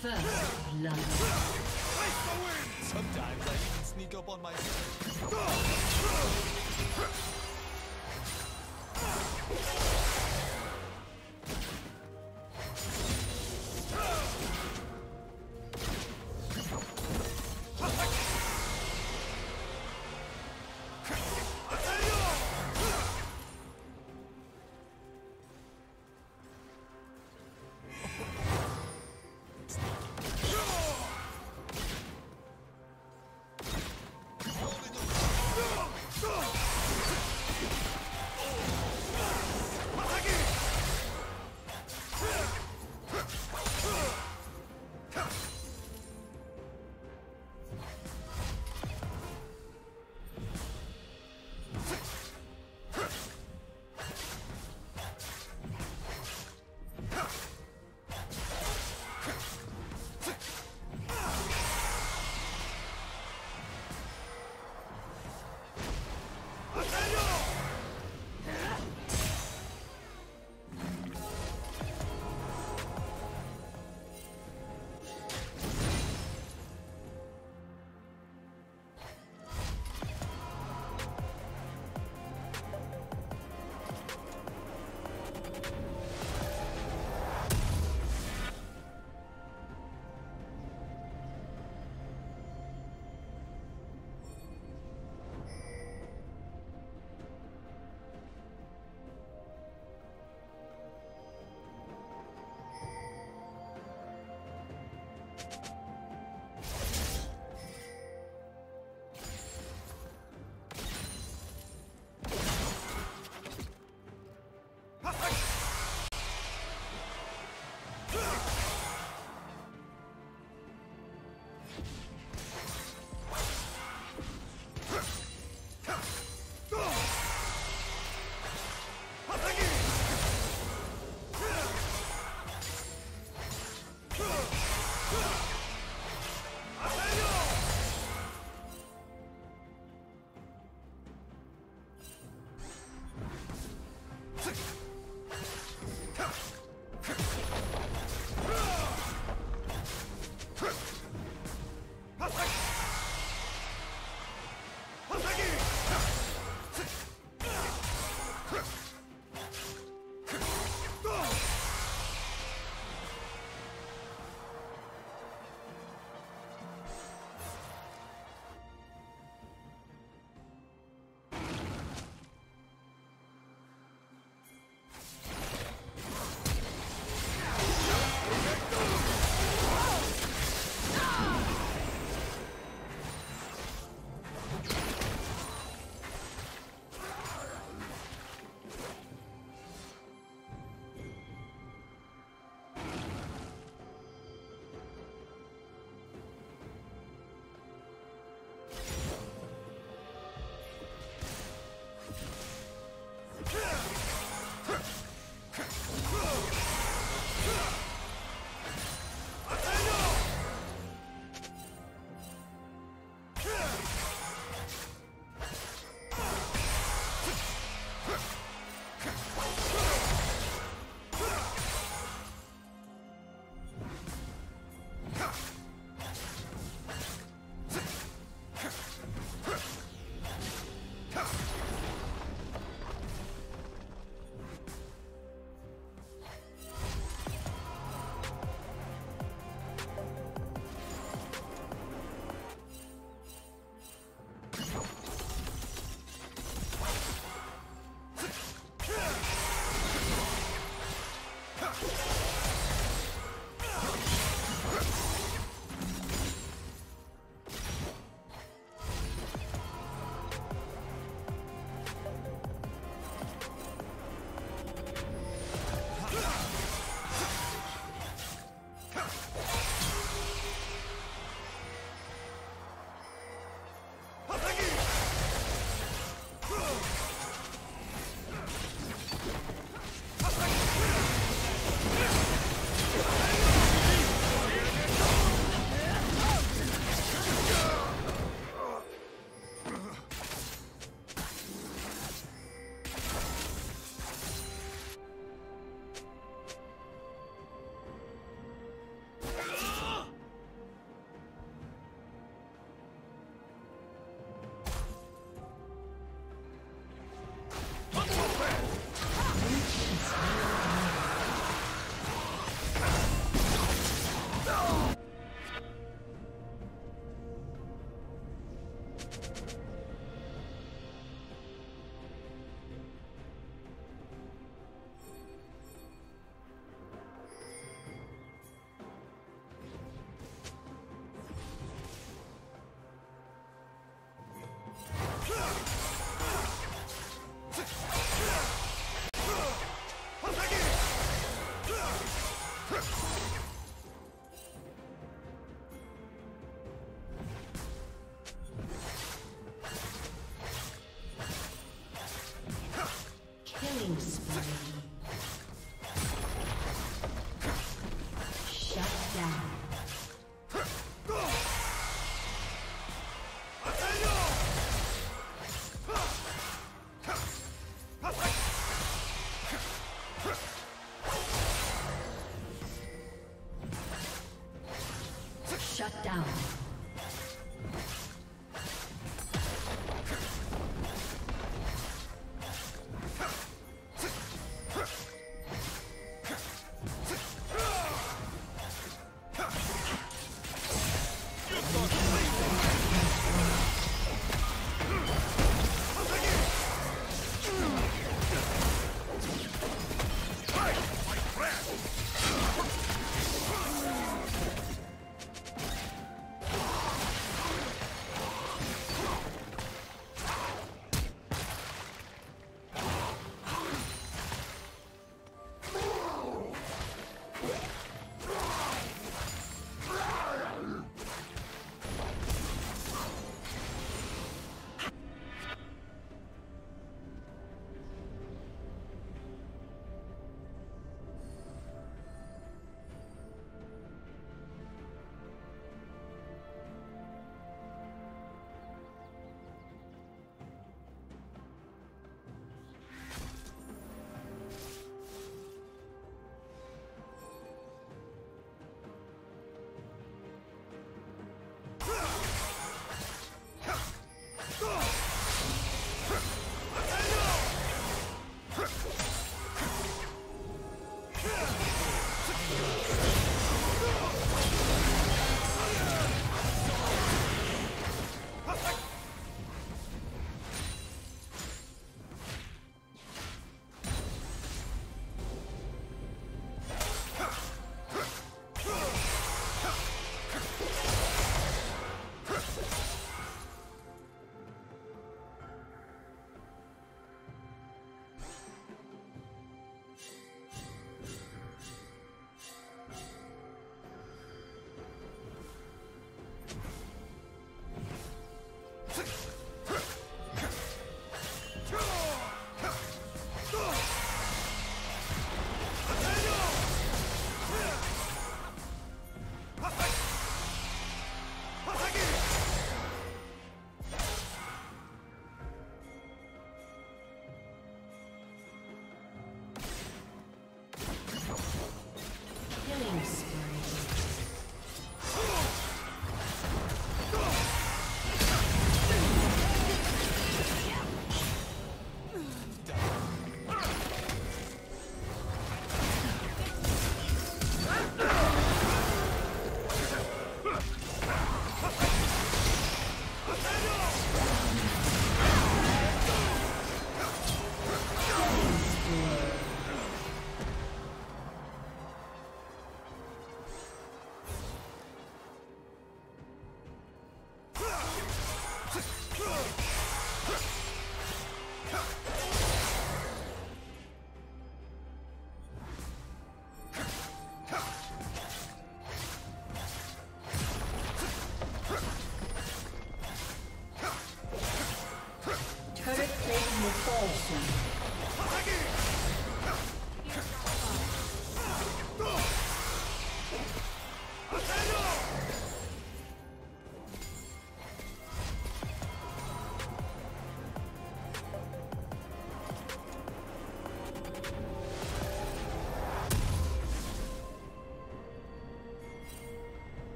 First blood. Sometimes I even sneak up on myself.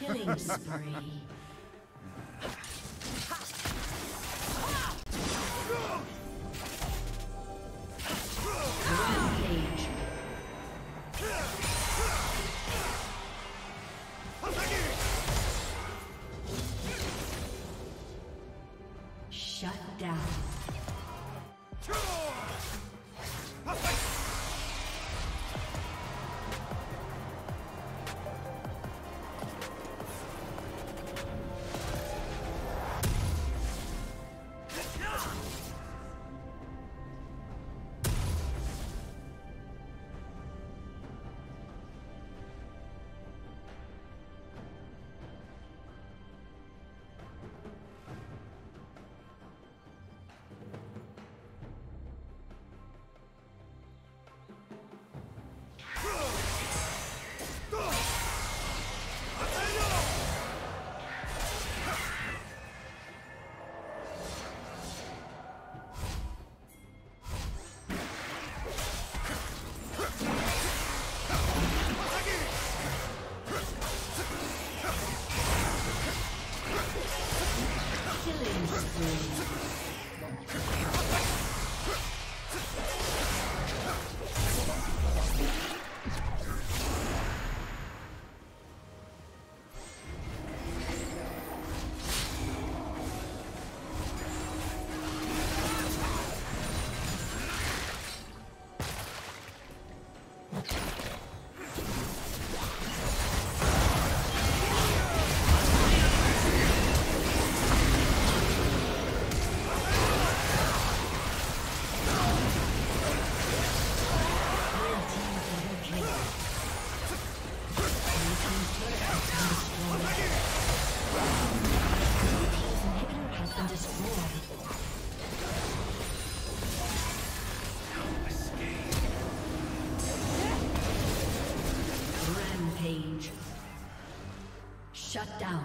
Killing spree. Shut down.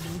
Blue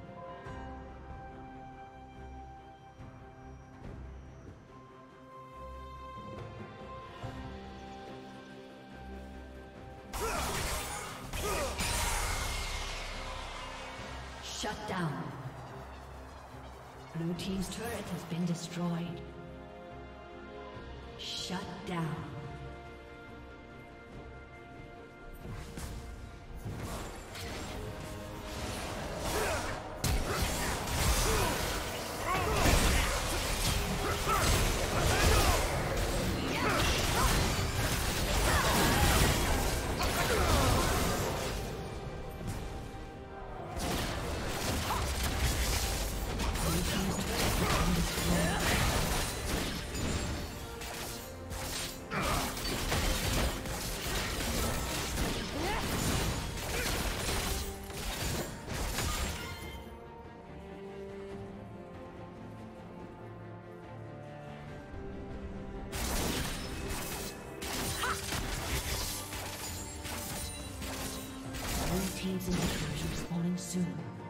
Shut down. Blue team's turret has been destroyed. Shut down. Teams and spawning soon.